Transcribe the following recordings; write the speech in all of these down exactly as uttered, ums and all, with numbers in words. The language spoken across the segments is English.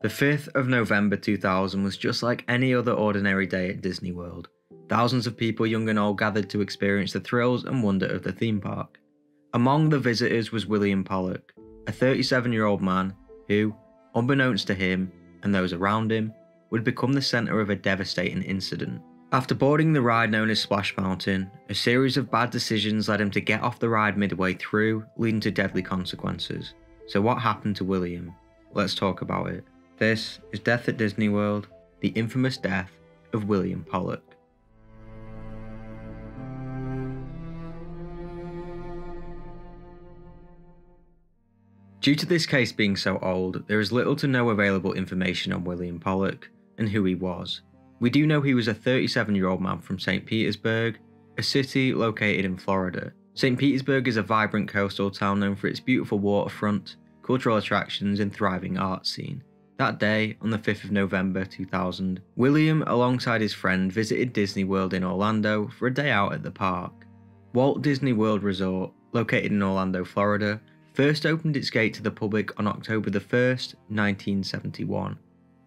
The fifth of November two thousand was just like any other ordinary day at Disney World. Thousands of people young and old gathered to experience the thrills and wonder of the theme park. Among the visitors was William Pollock, a thirty-seven-year-old man who, unbeknownst to him and those around him, would become the centre of a devastating incident. After boarding the ride known as Splash Mountain, a series of bad decisions led him to get off the ride midway through, leading to deadly consequences. So what happened to William? Let's talk about it. This is Death at Disney World, the infamous death of William Pollock. Due to this case being so old, there is little to no available information on William Pollock and who he was. We do know he was a thirty-seven-year-old man from Saint Petersburg, a city located in Florida. Saint Petersburg is a vibrant coastal town known for its beautiful waterfront, cultural attractions and thriving art scene. That day, on the fifth of November two thousand, William, alongside his friend, visited Disney World in Orlando for a day out at the park. Walt Disney World Resort, located in Orlando, Florida, first opened its gate to the public on October the first, nineteen seventy-one.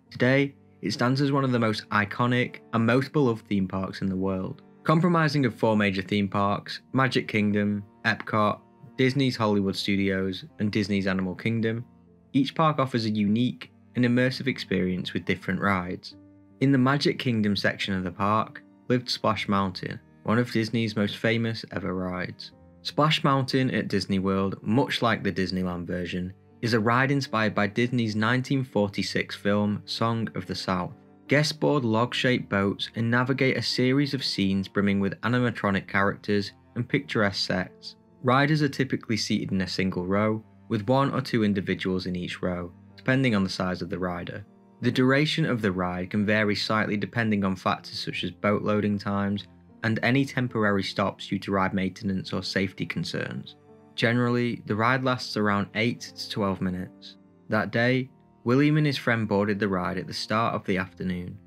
Today, it stands as one of the most iconic and most beloved theme parks in the world, comprising of four major theme parks: Magic Kingdom, Epcot, Disney's Hollywood Studios, and Disney's Animal Kingdom. Each park offers a unique and immersive experience with different rides. In the Magic Kingdom section of the park lived Splash Mountain, one of Disney's most famous ever rides. Splash Mountain at Disney World, much like the Disneyland version, is a ride inspired by Disney's nineteen forty-six film Song of the South. Guests board log-shaped boats and navigate a series of scenes brimming with animatronic characters and picturesque sets. Riders are typically seated in a single row, with one or two individuals in each row, depending on the size of the rider. The duration of the ride can vary slightly depending on factors such as boat loading times and any temporary stops due to ride maintenance or safety concerns. Generally, the ride lasts around eight to twelve minutes. That day, William and his friend boarded the ride at the start of the afternoon.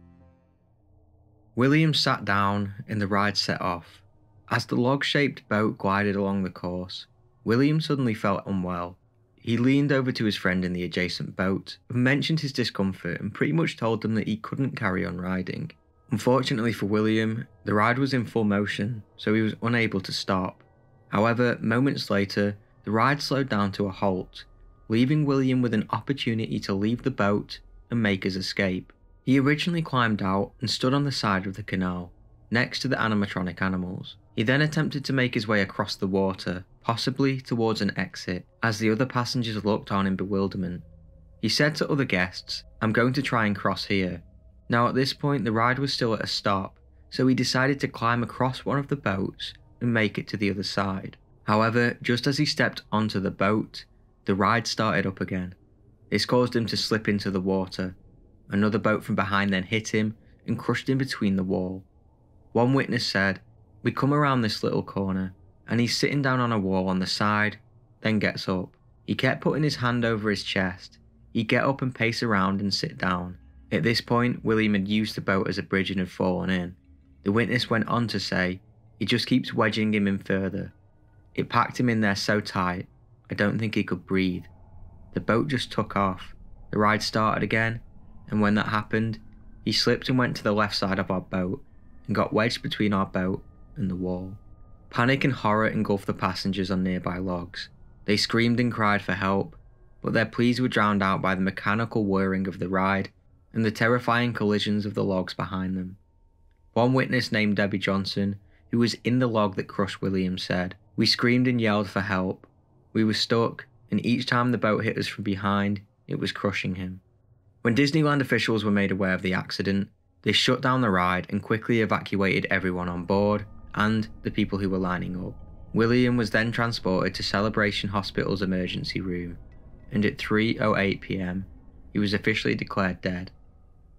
William sat down and the ride set off. As the log-shaped boat glided along the course, William suddenly felt unwell. He leaned over to his friend in the adjacent boat and mentioned his discomfort and pretty much told them that he couldn't carry on riding. Unfortunately for William, the ride was in full motion, so he was unable to stop. However, moments later, the ride slowed down to a halt, leaving William with an opportunity to leave the boat and make his escape. He originally climbed out and stood on the side of the canal, next to the animatronic animals. He then attempted to make his way across the water, possibly towards an exit, as the other passengers looked on in bewilderment. He said to other guests, "I'm going to try and cross here." Now at this point, the ride was still at a stop, so he decided to climb across one of the boats and make it to the other side. However, just as he stepped onto the boat, the ride started up again. This caused him to slip into the water. Another boat from behind then hit him and crushed him between the wall. One witness said, "We come around this little corner and he's sitting down on a wall on the side, then gets up. He kept putting his hand over his chest. He'd get up and pace around and sit down." At this point, William had used the boat as a bridge and had fallen in. The witness went on to say, "It just keeps wedging him in further. It packed him in there so tight, I don't think he could breathe." The boat just took off. The ride started again, and when that happened, he slipped and went to the left side of our boat and got wedged between our boat and the wall. Panic and horror engulfed the passengers on nearby logs. They screamed and cried for help, but their pleas were drowned out by the mechanical whirring of the ride and the terrifying collisions of the logs behind them. One witness named Debbie Johnson, who was in the log that crushed William, said, "We screamed and yelled for help. We were stuck, and each time the boat hit us from behind, it was crushing him." When Disneyland officials were made aware of the accident, they shut down the ride and quickly evacuated everyone on board and the people who were lining up. William was then transported to Celebration Hospital's emergency room, and at three oh eight p m, he was officially declared dead.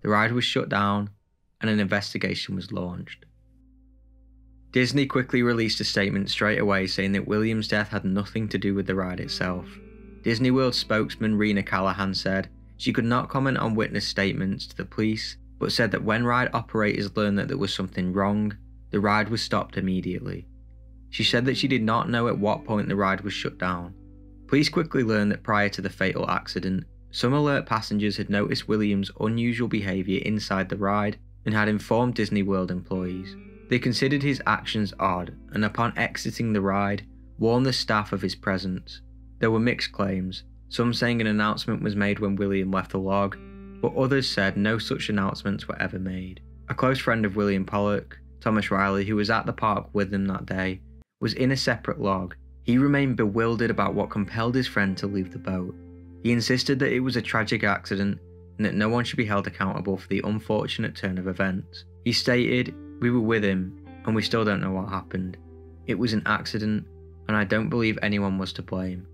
The ride was shut down and an investigation was launched. Disney quickly released a statement straight away saying that William's death had nothing to do with the ride itself. Disney World spokesman Rena Callahan said she could not comment on witness statements to the police, but said that when ride operators learned that there was something wrong, the ride was stopped immediately. She said that she did not know at what point the ride was shut down. Police quickly learned that prior to the fatal accident, Some alert passengers had noticed William's unusual behaviour inside the ride and had informed Disney World employees. They considered his actions odd and upon exiting the ride, warned the staff of his presence. There were mixed claims, some saying an announcement was made when William left the log, but others said no such announcements were ever made. A close friend of William Pollock, Thomas Riley, who was at the park with them that day, was in a separate log. He remained bewildered about what compelled his friend to leave the boat. He insisted that it was a tragic accident and that no one should be held accountable for the unfortunate turn of events. He stated, "We were with him and we still don't know what happened. It was an accident and I don't believe anyone was to blame."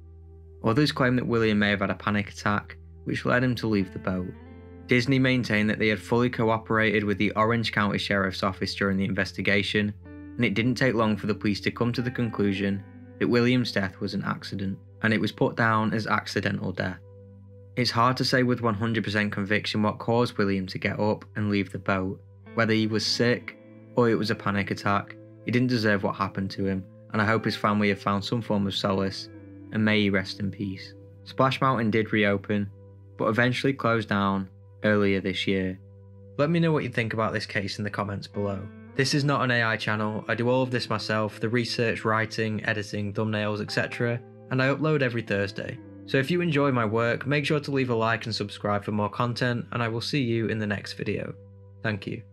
Others claimed that William may have had a panic attack, which led him to leave the boat. Disney maintained that they had fully cooperated with the Orange County Sheriff's Office during the investigation, and it didn't take long for the police to come to the conclusion that William's death was an accident, and it was put down as accidental death. It's hard to say with one hundred percent conviction what caused William to get up and leave the boat. Whether he was sick or it was a panic attack, he didn't deserve what happened to him, and I hope his family have found some form of solace, and may he rest in peace. Splash Mountain did reopen, but eventually closed down earlier this year. Let me know what you think about this case in the comments below. This is not an A I channel, I do all of this myself, the research, writing, editing, thumbnails, et cetera, and I upload every Thursday. So if you enjoy my work, make sure to leave a like and subscribe for more content, and I will see you in the next video. Thank you.